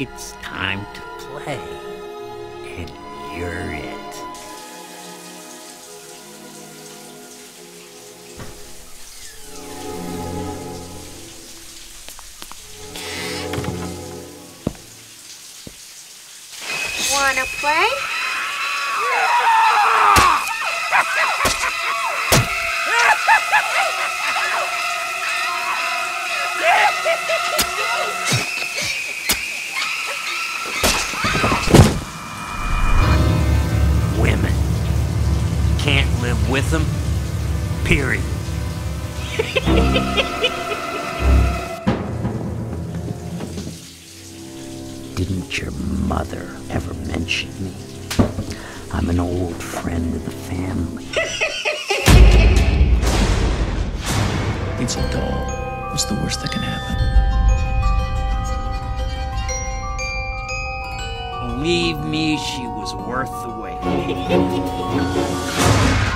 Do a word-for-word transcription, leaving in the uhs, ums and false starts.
It's time to play, and you're it. Wanna play? Women can't live with them, period. Didn't your mother ever mention me? I'm an old friend of the family. It's a doll. What's the worst that can happen? Believe me, she was worth the wait.